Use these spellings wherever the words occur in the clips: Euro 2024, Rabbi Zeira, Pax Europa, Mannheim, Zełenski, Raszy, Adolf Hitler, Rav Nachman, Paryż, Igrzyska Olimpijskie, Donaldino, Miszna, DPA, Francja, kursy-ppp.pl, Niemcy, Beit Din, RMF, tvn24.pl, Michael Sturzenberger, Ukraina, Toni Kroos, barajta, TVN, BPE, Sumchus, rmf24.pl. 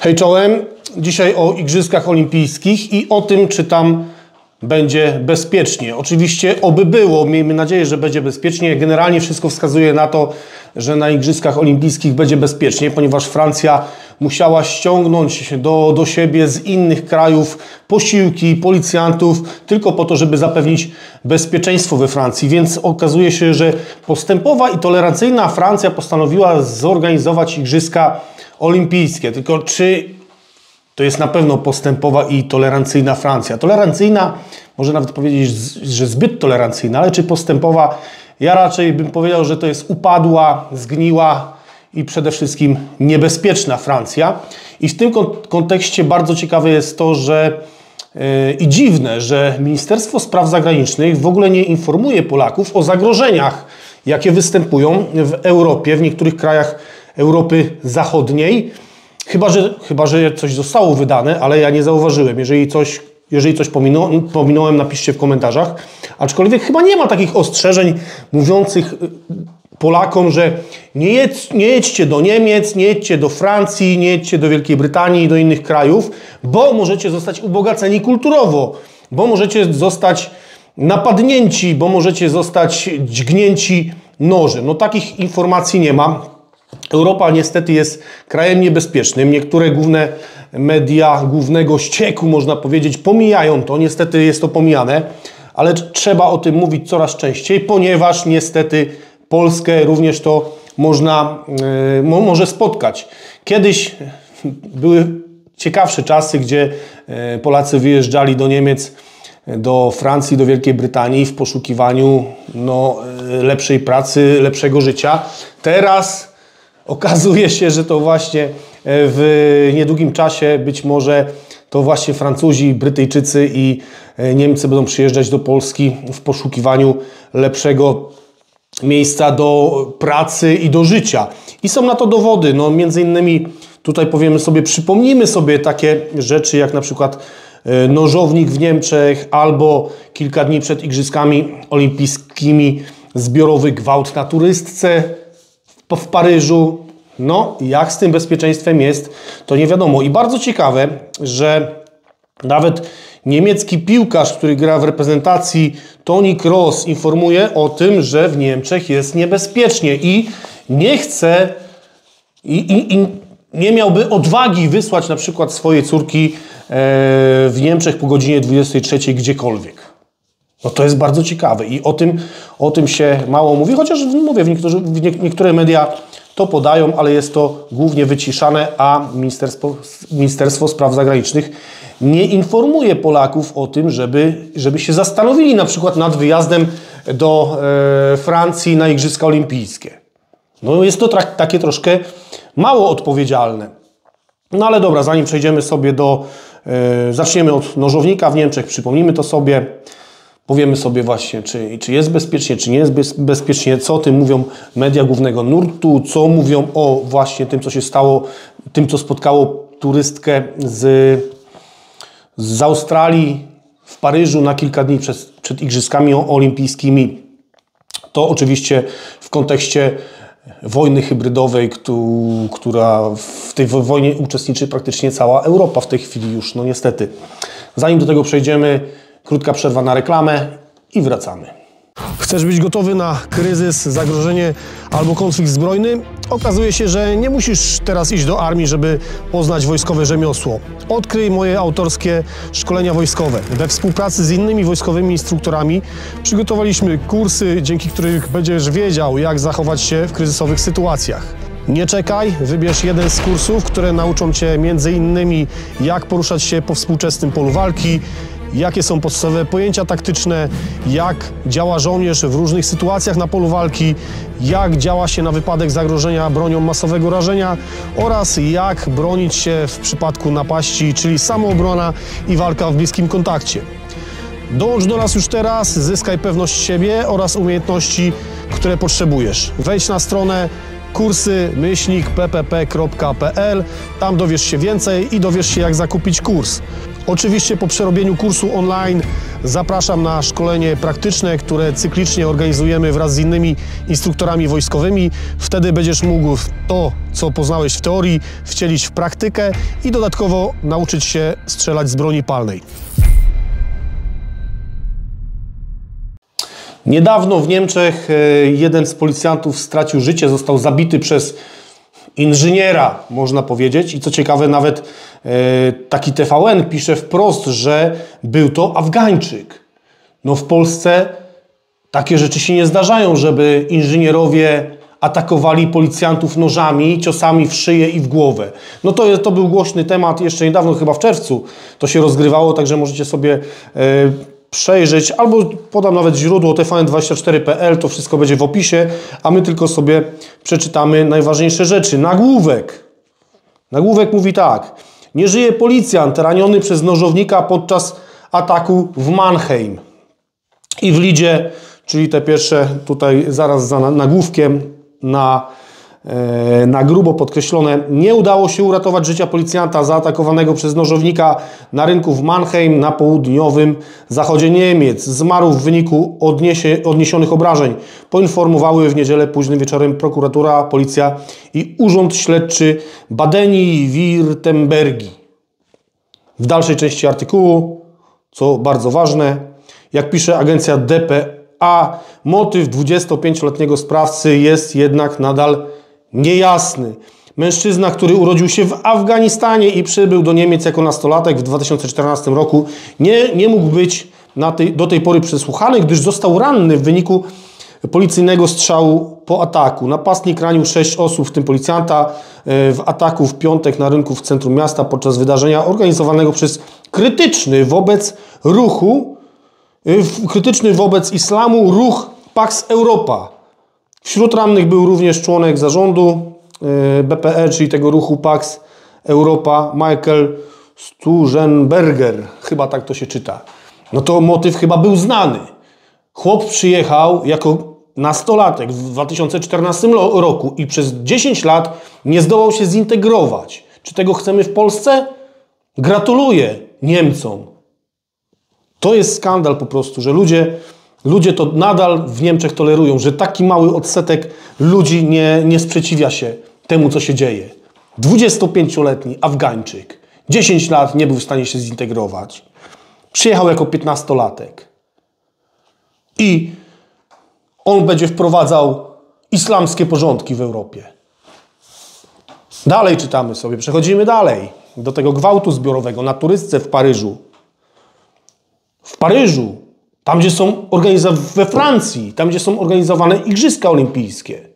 Hej czołem, dzisiaj o Igrzyskach Olimpijskich i o tym, czy tam będzie bezpiecznie. Oczywiście oby było, miejmy nadzieję, że będzie bezpiecznie. Generalnie wszystko wskazuje na to, że na Igrzyskach Olimpijskich będzie bezpiecznie, ponieważ Francja musiała ściągnąć do siebie z innych krajów posiłki, policjantów, tylko po to, żeby zapewnić bezpieczeństwo we Francji. Więc okazuje się, że postępowa i tolerancyjna Francja postanowiła zorganizować Igrzyska Olimpijskie. Tylko czy to jest na pewno postępowa i tolerancyjna Francja? Tolerancyjna, może nawet powiedzieć, że zbyt tolerancyjna, ale czy postępowa? Ja raczej bym powiedział, że to jest upadła, zgniła i przede wszystkim niebezpieczna Francja. I w tym kontekście bardzo ciekawe jest to, że i dziwne, że Ministerstwo Spraw Zagranicznych w ogóle nie informuje Polaków o zagrożeniach, jakie występują w Europie, w niektórych krajach Europy Zachodniej. Chyba że coś zostało wydane, ale ja nie zauważyłem. Jeżeli coś pominąłem, napiszcie w komentarzach. Aczkolwiek chyba nie ma takich ostrzeżeń mówiących Polakom, że nie jedźcie do Niemiec, nie jedźcie do Francji, nie jedźcie do Wielkiej Brytanii, do innych krajów, bo możecie zostać ubogaceni kulturowo, bo możecie zostać napadnięci, bo możecie zostać dźgnięci nożem. No takich informacji nie ma. Europa niestety jest krajem niebezpiecznym. Niektóre główne media głównego ścieku, można powiedzieć, pomijają to. Niestety jest to pomijane, ale trzeba o tym mówić coraz częściej, ponieważ niestety Polskę również to może spotkać. Kiedyś były ciekawsze czasy, gdzie Polacy wyjeżdżali do Niemiec, do Francji, do Wielkiej Brytanii w poszukiwaniu lepszej pracy, lepszego życia. Teraz okazuje się, że to właśnie w niedługim czasie być może to właśnie Francuzi, Brytyjczycy i Niemcy będą przyjeżdżać do Polski w poszukiwaniu lepszego miejsca do pracy i do życia. I są na to dowody. No, między innymi tutaj przypomnimy sobie takie rzeczy jak na przykład nożownik w Niemczech albo kilka dni przed Igrzyskami Olimpijskimi zbiorowy gwałt na turystce w Paryżu. No, jak z tym bezpieczeństwem jest, to nie wiadomo. I bardzo ciekawe, że nawet niemiecki piłkarz, który gra w reprezentacji, Toni Kroos, informuje o tym, że w Niemczech jest niebezpiecznie i nie chce i nie miałby odwagi wysłać na przykład swojej córki w Niemczech po godzinie 23 gdziekolwiek. No to jest bardzo ciekawe i o tym się mało mówi, chociaż mówię, niektóre media to podają, ale jest to głównie wyciszane, a Ministerstwo Spraw Zagranicznych nie informuje Polaków o tym, żeby się zastanowili na przykład nad wyjazdem do Francji na Igrzyska Olimpijskie. No jest to takie troszkę mało odpowiedzialne. No ale dobra, zanim przejdziemy sobie zaczniemy od nożownika w Niemczech, przypomnijmy to sobie. Powiemy sobie właśnie, czy jest bezpiecznie, czy nie jest bezpiecznie, co o tym mówią media głównego nurtu, co mówią o właśnie tym, co się stało, tym, co spotkało turystkę z Australii w Paryżu na kilka dni przed Igrzyskami Olimpijskimi. To oczywiście w kontekście wojny hybrydowej, która w tej wojnie uczestniczy praktycznie cała Europa w tej chwili już, no niestety. Zanim do tego przejdziemy, krótka przerwa na reklamę i wracamy. Chcesz być gotowy na kryzys, zagrożenie albo konflikt zbrojny? Okazuje się, że nie musisz teraz iść do armii, żeby poznać wojskowe rzemiosło. Odkryj moje autorskie szkolenia wojskowe. We współpracy z innymi wojskowymi instruktorami przygotowaliśmy kursy, dzięki których będziesz wiedział, jak zachować się w kryzysowych sytuacjach. Nie czekaj, wybierz jeden z kursów, które nauczą Cię m.in. jak poruszać się po współczesnym polu walki, jakie są podstawowe pojęcia taktyczne, jak działa żołnierz w różnych sytuacjach na polu walki, jak działa się na wypadek zagrożenia bronią masowego rażenia oraz jak bronić się w przypadku napaści, czyli samoobrona i walka w bliskim kontakcie. Dołącz do nas już teraz, zyskaj pewność siebie oraz umiejętności, które potrzebujesz. Wejdź na stronę kursy-ppp.pl. Tam dowiesz się więcej i dowiesz się, jak zakupić kurs. Oczywiście po przerobieniu kursu online zapraszam na szkolenie praktyczne, które cyklicznie organizujemy wraz z innymi instruktorami wojskowymi. Wtedy będziesz mógł to, co poznałeś w teorii, wcielić w praktykę i dodatkowo nauczyć się strzelać z broni palnej. Niedawno w Niemczech jeden z policjantów stracił życie, został zabity przez inżyniera, można powiedzieć. I co ciekawe, nawet taki TVN pisze wprost, że był to Afgańczyk. No w Polsce takie rzeczy się nie zdarzają, żeby inżynierowie atakowali policjantów nożami, ciosami w szyję i w głowę. No to był głośny temat jeszcze niedawno, chyba w czerwcu to się rozgrywało, także możecie sobie przejrzeć, albo podam nawet źródło tvn24.pl, to wszystko będzie w opisie, a my tylko sobie przeczytamy najważniejsze rzeczy. Nagłówek. Nagłówek mówi tak. Nie żyje policjant raniony przez nożownika podczas ataku w Mannheim. I w lidzie, czyli te pierwsze tutaj zaraz za nagłówkiem na grubo podkreślone. Nie udało się uratować życia policjanta zaatakowanego przez nożownika na rynku w Mannheim na południowym zachodzie Niemiec. Zmarł w wyniku odniesionych obrażeń. Poinformowały w niedzielę późnym wieczorem prokuratura, policja i Urząd Śledczy Badenii i Wirtembergi. W dalszej części artykułu, co bardzo ważne, jak pisze agencja DPA, motyw 25-letniego sprawcy jest jednak nadal niejasny. Mężczyzna, który urodził się w Afganistanie i przybył do Niemiec jako nastolatek w 2014 roku, nie mógł być do tej pory przesłuchany, gdyż został ranny w wyniku policyjnego strzału po ataku. Napastnik ranił 6 osób, w tym policjanta, w ataku w piątek na rynku w centrum miasta podczas wydarzenia organizowanego przez krytyczny wobec islamu ruch Pax Europa. Wśród rannych był również członek zarządu BPE, czyli tego ruchu Pax Europa, Michael Sturzenberger. Chyba tak to się czyta. No to motyw chyba był znany. Chłop przyjechał jako nastolatek w 2014 roku i przez 10 lat nie zdołał się zintegrować. Czy tego chcemy w Polsce? Gratuluję Niemcom. To jest skandal po prostu, że ludzie to nadal w Niemczech tolerują, że taki mały odsetek ludzi nie sprzeciwia się temu, co się dzieje. 25-letni Afgańczyk, 10 lat nie był w stanie się zintegrować. Przyjechał jako 15-latek. I on będzie wprowadzał islamskie porządki w Europie. Dalej czytamy sobie, przechodzimy dalej. Do tego gwałtu zbiorowego na turystce w Paryżu. W Paryżu, tam gdzie są we Francji, tam gdzie są organizowane Igrzyska Olimpijskie.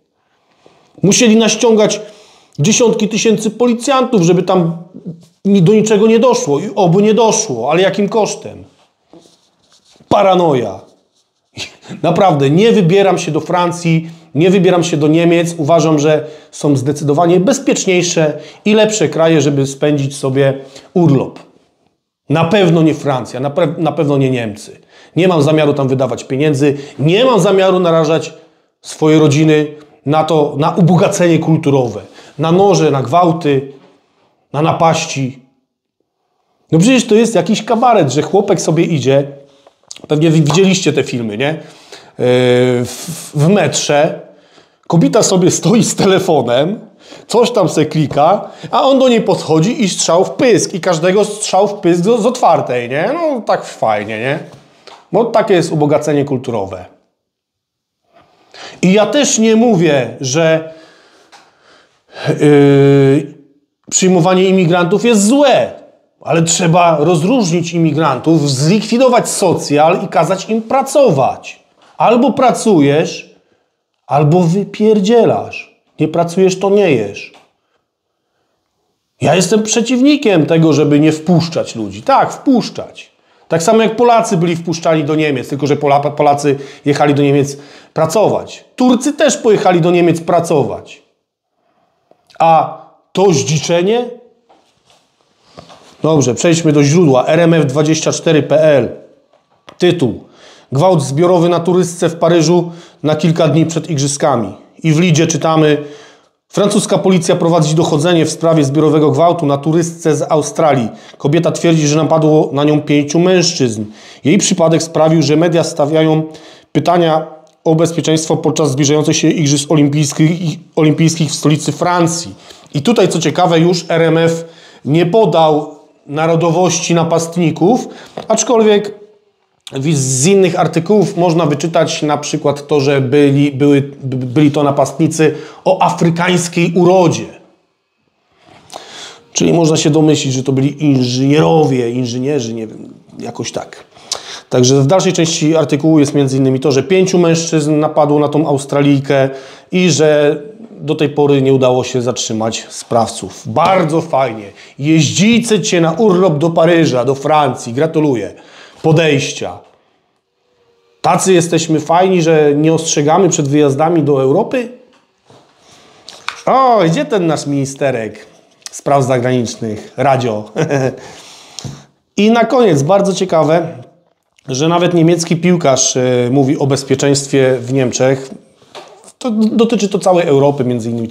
Musieli naściągać dziesiątki tysięcy policjantów, żeby tam do niczego nie doszło. I oby nie doszło, ale jakim kosztem? Paranoja. Naprawdę, nie wybieram się do Francji, nie wybieram się do Niemiec. Uważam, że są zdecydowanie bezpieczniejsze i lepsze kraje, żeby spędzić sobie urlop. Na pewno nie Francja, na pewno nie Niemcy. Nie mam zamiaru tam wydawać pieniędzy, nie mam zamiaru narażać swojej rodziny na ubogacenie kulturowe, na noże, na gwałty, na napaści. No przecież to jest jakiś kabaret, że chłopek sobie idzie, pewnie widzieliście te filmy, nie? W metrze, kobieta sobie stoi z telefonem, coś tam se klika, a on do niej podchodzi i strzał w pysk. I każdego strzał w pysk z otwartej, nie? No tak fajnie, nie? No takie jest ubogacenie kulturowe. I ja też nie mówię, że przyjmowanie imigrantów jest złe, ale trzeba rozróżnić imigrantów, zlikwidować socjal i kazać im pracować. Albo pracujesz, albo wypierdzielasz. Nie pracujesz, to nie jesz. Ja jestem przeciwnikiem tego, żeby nie wpuszczać ludzi. Tak, wpuszczać. Tak samo jak Polacy byli wpuszczani do Niemiec, tylko że Polacy jechali do Niemiec pracować. Turcy też pojechali do Niemiec pracować. A to zdziczenie? Dobrze, przejdźmy do źródła. rmf24.pl. Tytuł. Gwałt zbiorowy na turystce w Paryżu na kilka dni przed igrzyskami. I w lidzie czytamy, Francuska policja prowadzi dochodzenie w sprawie zbiorowego gwałtu na turystce z Australii. Kobieta twierdzi, że napadło na nią 5 mężczyzn. Jej przypadek sprawił, że media stawiają pytania o bezpieczeństwo podczas zbliżających się Igrzysk Olimpijskich w stolicy Francji. I tutaj, co ciekawe, już RMF nie podał narodowości napastników, aczkolwiek z innych artykułów można wyczytać na przykład to, że byli to napastnicy o afrykańskiej urodzie. Czyli można się domyślić, że to byli inżynierzy, nie wiem, jakoś tak. Także w dalszej części artykułu jest m.in. to, że 5 mężczyzn napadło na tą Australijkę i że do tej pory nie udało się zatrzymać sprawców. Bardzo fajnie. Jeździcie na urlop do Paryża, do Francji. Gratuluję. Podejścia. Tacy jesteśmy fajni, że nie ostrzegamy przed wyjazdami do Europy? O, gdzie ten nasz ministerek spraw zagranicznych? Radio. I na koniec, bardzo ciekawe, że nawet niemiecki piłkarz mówi o bezpieczeństwie w Niemczech. To dotyczy to całej Europy, między innymi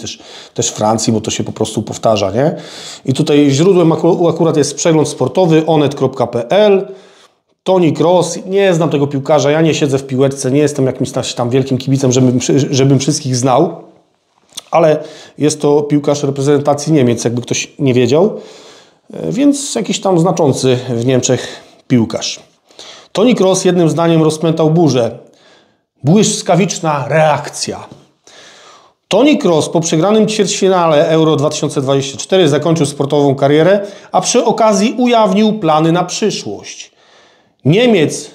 też Francji, bo to się po prostu powtarza, nie? I tutaj źródłem akurat jest przegladsportowy.onet.pl, Toni Kroos. Nie znam tego piłkarza, ja nie siedzę w piłeczce, nie jestem jakimś tam wielkim kibicem, żebym wszystkich znał, ale jest to piłkarz reprezentacji Niemiec, jakby ktoś nie wiedział, więc jakiś tam znaczący w Niemczech piłkarz. Toni Kroos jednym zdaniem rozpętał burzę. Błyskawiczna reakcja. Toni Kroos po przegranym ćwierćfinale Euro 2024 zakończył sportową karierę, a przy okazji ujawnił plany na przyszłość. Niemiec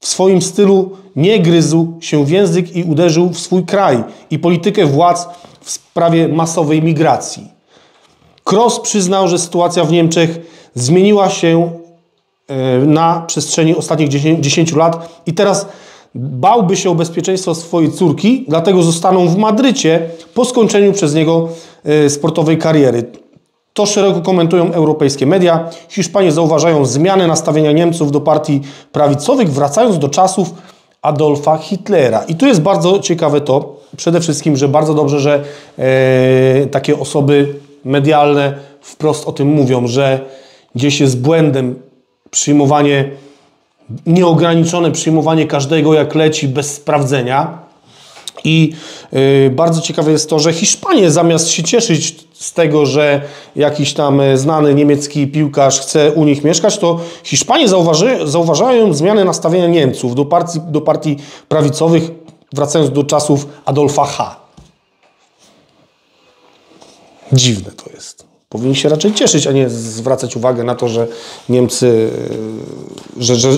w swoim stylu nie gryzł się w język i uderzył w swój kraj i politykę władz w sprawie masowej migracji. Kroos przyznał, że sytuacja w Niemczech zmieniła się na przestrzeni ostatnich 10 lat i teraz bałby się o bezpieczeństwo swojej córki, dlatego zostaną w Madrycie po skończeniu przez niego sportowej kariery. To szeroko komentują europejskie media. Hiszpanie zauważają zmianę nastawienia Niemców do partii prawicowych, wracając do czasów Adolfa Hitlera. I tu jest bardzo ciekawe to, przede wszystkim, że bardzo dobrze, że takie osoby medialne wprost o tym mówią, że gdzieś jest błędem przyjmowanie, nieograniczone przyjmowanie każdego jak leci, bez sprawdzenia. I bardzo ciekawe jest to, że Hiszpanie zamiast się cieszyć z tego, że jakiś tam znany niemiecki piłkarz chce u nich mieszkać, to Hiszpanie zauważają zmianę nastawienia Niemców do partii prawicowych, wracając do czasów Adolfa H. Dziwne to jest. Powinni się raczej cieszyć, a nie zwracać uwagę na to, że Niemcy,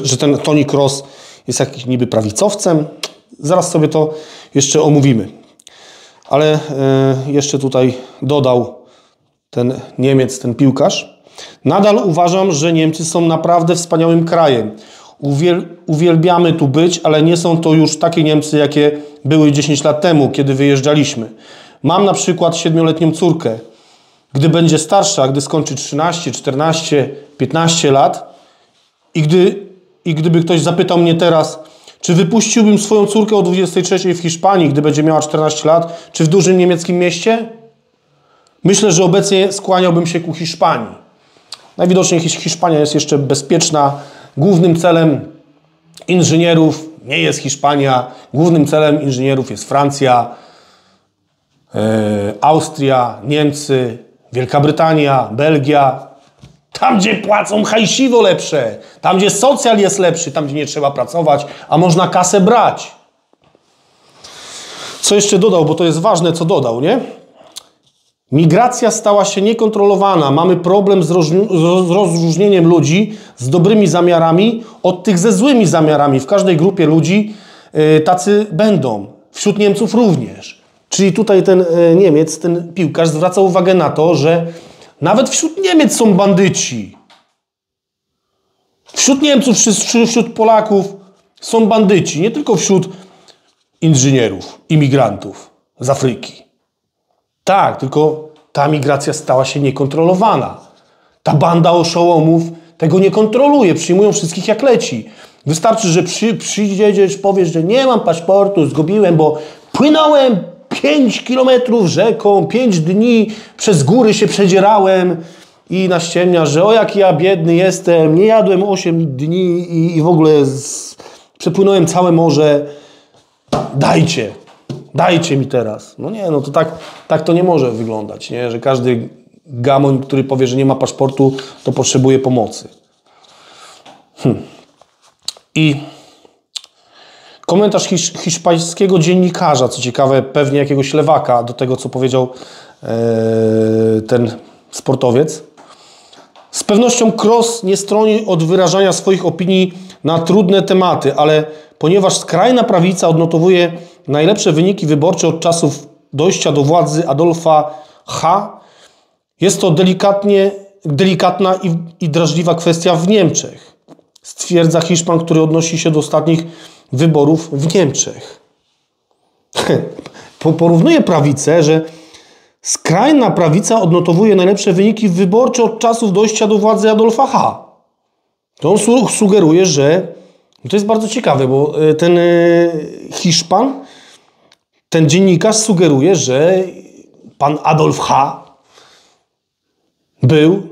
że ten Toni Kroos jest jakimś niby prawicowcem. Zaraz sobie to jeszcze omówimy. Ale jeszcze tutaj dodał ten Niemiec, ten piłkarz. Nadal uważam, że Niemcy są naprawdę wspaniałym krajem. Uwielbiamy tu być, ale nie są to już takie Niemcy, jakie były 10 lat temu, kiedy wyjeżdżaliśmy. Mam na przykład 7-letnią córkę. Gdy będzie starsza, gdy skończy 13, 14, 15 lat i gdyby ktoś zapytał mnie teraz, czy wypuściłbym swoją córkę o 23 w Hiszpanii, gdy będzie miała 14 lat, czy w dużym niemieckim mieście? Myślę, że obecnie skłaniałbym się ku Hiszpanii. Najwidoczniej Hiszpania jest jeszcze bezpieczna. Głównym celem inżynierów nie jest Hiszpania. Głównym celem inżynierów jest Francja, Austria, Niemcy, Wielka Brytania, Belgia. Tam, gdzie płacą hajsiwo lepsze, tam, gdzie socjal jest lepszy, tam, gdzie nie trzeba pracować, a można kasę brać. Co jeszcze dodał, bo to jest ważne, co dodał, nie? Migracja stała się niekontrolowana. Mamy problem z rozróżnieniem ludzi z dobrymi zamiarami od tych ze złymi zamiarami. W każdej grupie ludzi tacy będą. Wśród Niemców również. Czyli tutaj ten Niemiec, ten piłkarz zwraca uwagę na to, że nawet wśród Niemiec są bandyci. Wśród Niemców, wśród Polaków są bandyci. Nie tylko wśród inżynierów, imigrantów z Afryki. Tak, tylko ta migracja stała się niekontrolowana. Ta banda oszołomów tego nie kontroluje. Przyjmują wszystkich jak leci. Wystarczy, że przyjdziesz, powiesz, że nie mam paszportu, zgubiłem, bo płynąłem 5 kilometrów rzeką, 5 dni przez góry się przedzierałem i naściemnia, że o jaki ja biedny jestem, nie jadłem 8 dni i w ogóle przepłynąłem całe morze. Dajcie mi teraz. No nie, no to tak to nie może wyglądać, nie? Że każdy gamoń, który powie, że nie ma paszportu, to potrzebuje pomocy. I komentarz hiszpańskiego dziennikarza, co ciekawe, pewnie jakiegoś lewaka, do tego, co powiedział ten sportowiec. Z pewnością Kroos nie stroni od wyrażania swoich opinii na trudne tematy, ale ponieważ skrajna prawica odnotowuje najlepsze wyniki wyborcze od czasów dojścia do władzy Adolfa H., jest to delikatna i drażliwa kwestia w Niemczech, stwierdza Hiszpan, który odnosi się do ostatnich wyborów w Niemczech. Porównuje prawicę, że skrajna prawica odnotowuje najlepsze wyniki wyborcze od czasów dojścia do władzy Adolfa H. To on sugeruje, że... To jest bardzo ciekawe, bo ten Hiszpan, ten dziennikarz sugeruje, że pan Adolf H. był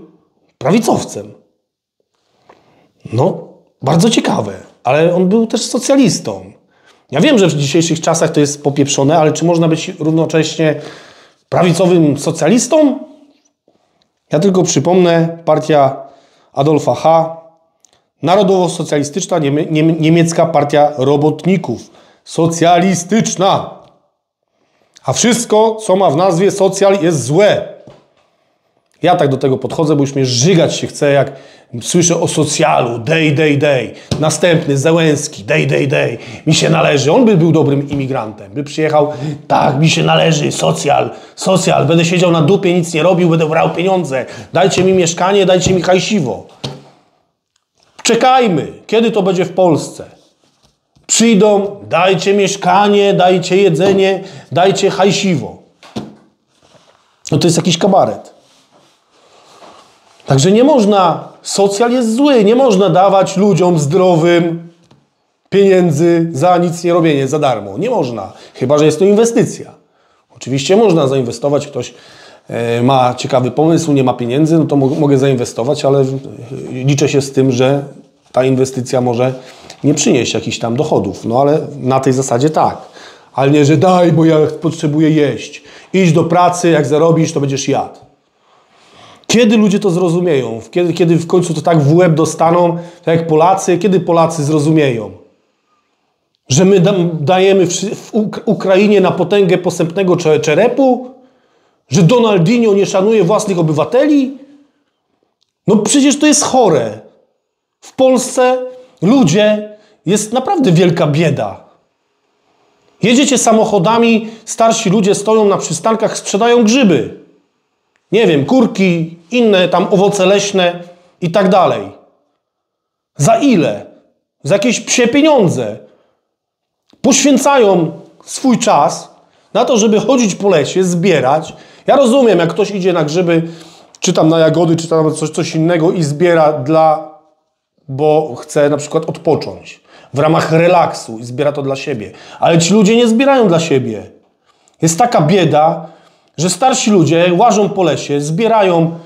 prawicowcem. No, bardzo ciekawe, ale on był też socjalistą. Ja wiem, że w dzisiejszych czasach to jest popieprzone, ale czy można być równocześnie prawicowym socjalistą? Ja tylko przypomnę, partia Adolfa H., Narodowo-socjalistyczna niemiecka partia robotników. Socjalistyczna. A wszystko, co ma w nazwie socjal, jest złe. Ja tak do tego podchodzę, bo już mnie żygać się chce, jak słyszę o socjalu. Day, day, day. Następny, Zełenski. Day, day, day. Mi się należy. On by był dobrym imigrantem. By przyjechał, tak, mi się należy. Socjal, socjal. Będę siedział na dupie, nic nie robił, będę brał pieniądze. Dajcie mi mieszkanie, dajcie mi hajsiwo. Czekajmy, kiedy to będzie w Polsce. Przyjdą, dajcie mieszkanie, dajcie jedzenie, dajcie hajsiwo. No to jest jakiś kabaret. Także nie można, socjal jest zły, nie można dawać ludziom zdrowym pieniędzy za nic nie robienie, za darmo. Nie można, chyba że jest to inwestycja. Oczywiście można zainwestować, ktoś ma ciekawy pomysł, nie ma pieniędzy, no to mogę zainwestować, ale liczę się z tym, że ta inwestycja może nie przynieść jakichś tam dochodów. No ale na tej zasadzie tak. Ale nie, że daj, bo ja potrzebuję jeść. Idź do pracy, jak zarobisz, to będziesz jadł. Kiedy ludzie to zrozumieją? Kiedy w końcu to tak w łeb dostaną, tak jak Polacy? Kiedy Polacy zrozumieją? Że my dajemy w Ukrainie na potęgę posępnego czerepu? Że Donaldino nie szanuje własnych obywateli? No przecież to jest chore. W Polsce ludzie, jest naprawdę wielka bieda. Jedziecie samochodami, starsi ludzie stoją na przystankach, sprzedają grzyby. Nie wiem, kurki, inne tam owoce leśne i tak dalej. Za ile? Za jakieś psie pieniądze. Poświęcają swój czas na to, żeby chodzić po lesie, zbierać. Ja rozumiem, jak ktoś idzie na grzyby, czy tam na jagody, czy tam coś innego i zbiera bo chce na przykład odpocząć w ramach relaksu i zbiera to dla siebie. Ale ci ludzie nie zbierają dla siebie. Jest taka bieda, że starsi ludzie łażą po lesie, zbierają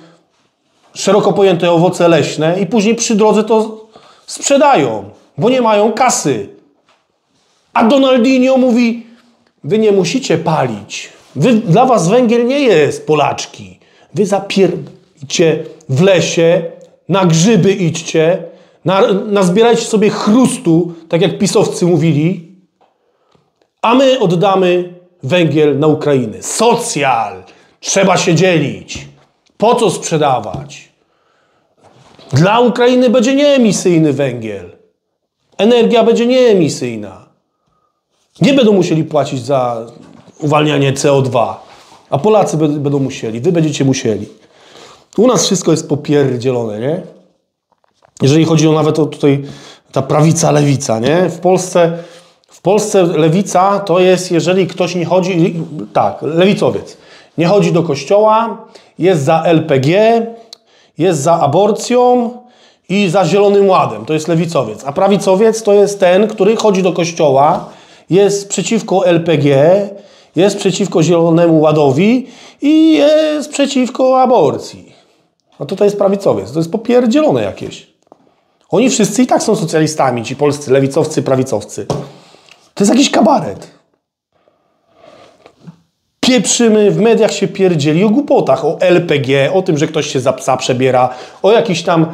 szeroko pojęte owoce leśne i później przy drodze to sprzedają, bo nie mają kasy. A Donaldinho mówi: wy nie musicie palić. Dla was węgiel nie jest, Polaczki. Wy zapierdzicie w lesie, na grzyby idźcie, nazbierajcie sobie chrustu, tak jak pisowcy mówili, a my oddamy węgiel na Ukrainę. Socjal! Trzeba się dzielić. Po co sprzedawać? Dla Ukrainy będzie nieemisyjny węgiel. Energia będzie nieemisyjna. Nie będą musieli płacić za uwalnianie CO2, a Polacy będą musieli. Wy będziecie musieli. U nas wszystko jest popierdzielone, nie? Jeżeli chodzi o nawet o tutaj ta prawica, lewica, nie? W Polsce lewica to jest, jeżeli ktoś nie chodzi... Tak, lewicowiec. Nie chodzi do kościoła, jest za LPG, jest za aborcją i za Zielonym Ładem. To jest lewicowiec. A prawicowiec to jest ten, który chodzi do kościoła, jest przeciwko LPG, jest przeciwko Zielonemu Ładowi i jest przeciwko aborcji. No tutaj jest prawicowiec, to jest popierdzielone jakieś. Oni wszyscy i tak są socjalistami, ci polscy lewicowcy, prawicowcy. To jest jakiś kabaret. Pieprzymy, w mediach się pierdzieli o głupotach, o LPG, o tym, że ktoś się za psa przebiera, o jakichś tam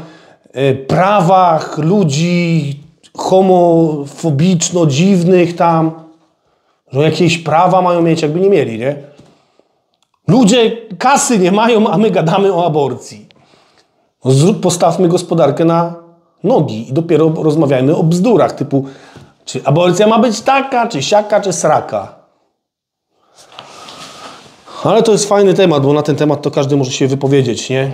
prawach ludzi homofobiczno dziwnych tam, że jakieś prawa mają mieć, jakby nie mieli, nie? Ludzie kasy nie mają, a my gadamy o aborcji. Postawmy gospodarkę na nogi i dopiero rozmawiajmy o bzdurach typu czy aborcja ma być taka, czy siaka, czy sraka. Ale to jest fajny temat, bo na ten temat to każdy może się wypowiedzieć, nie?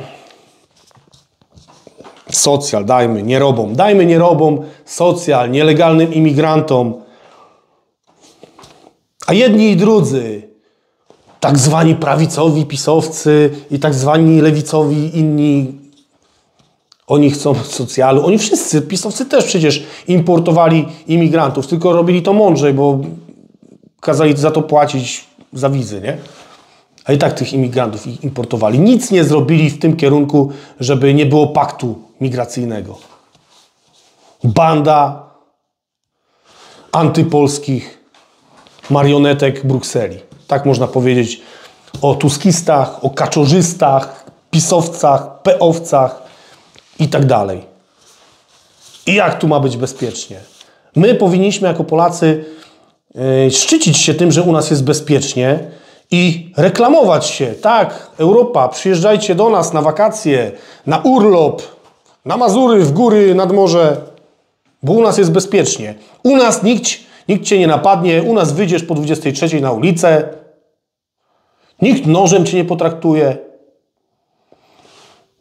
Socjal dajmy nierobom. Dajmy nierobom socjal, nielegalnym imigrantom. A jedni i drudzy, tak zwani prawicowi pisowcy i tak zwani lewicowi inni, oni chcą socjalu. Oni wszyscy, pisowcy też przecież importowali imigrantów, tylko robili to mądrzej, bo kazali za to płacić za wizy, nie? A i tak tych imigrantów importowali. Nic nie zrobili w tym kierunku, żeby nie było paktu migracyjnego. Banda antypolskich marionetek Brukseli. Tak można powiedzieć o tuskistach, o kaczorzystach, pisowcach, peowcach i tak dalej. I jak tu ma być bezpiecznie? My powinniśmy jako Polacy szczycić się tym, że u nas jest bezpiecznie, i reklamować się. Tak, Europa, przyjeżdżajcie do nas na wakacje, na urlop, na Mazury, w góry, nad morze, bo u nas jest bezpiecznie. U nas nikt cię nie napadnie, u nas wyjdziesz po 23 na ulicę, nikt nożem cię nie potraktuje.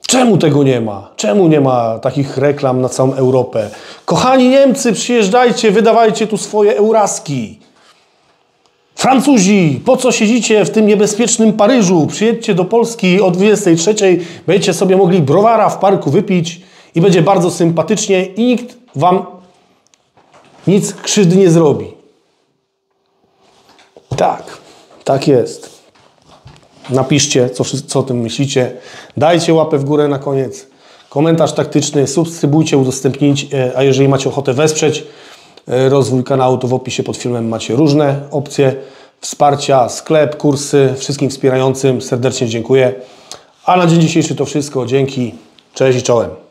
Czemu tego nie ma? Czemu nie ma takich reklam na całą Europę? Kochani Niemcy, przyjeżdżajcie, wydawajcie tu swoje euraski. Francuzi, po co siedzicie w tym niebezpiecznym Paryżu? Przyjedźcie do Polski o 23.00, będziecie sobie mogli browara w parku wypić i będzie bardzo sympatycznie i nikt wam nic krzywdy nie zrobi. Tak, tak jest. Napiszcie, co o tym myślicie. Dajcie łapę w górę na koniec. Komentarz taktyczny, subskrybujcie, udostępnijcie, a jeżeli macie ochotę wesprzeć rozwój kanału, to w opisie pod filmem macie różne opcje wsparcia, sklep, kursy. Wszystkim wspierającym serdecznie dziękuję. A na dzień dzisiejszy to wszystko. Dzięki, cześć i czołem.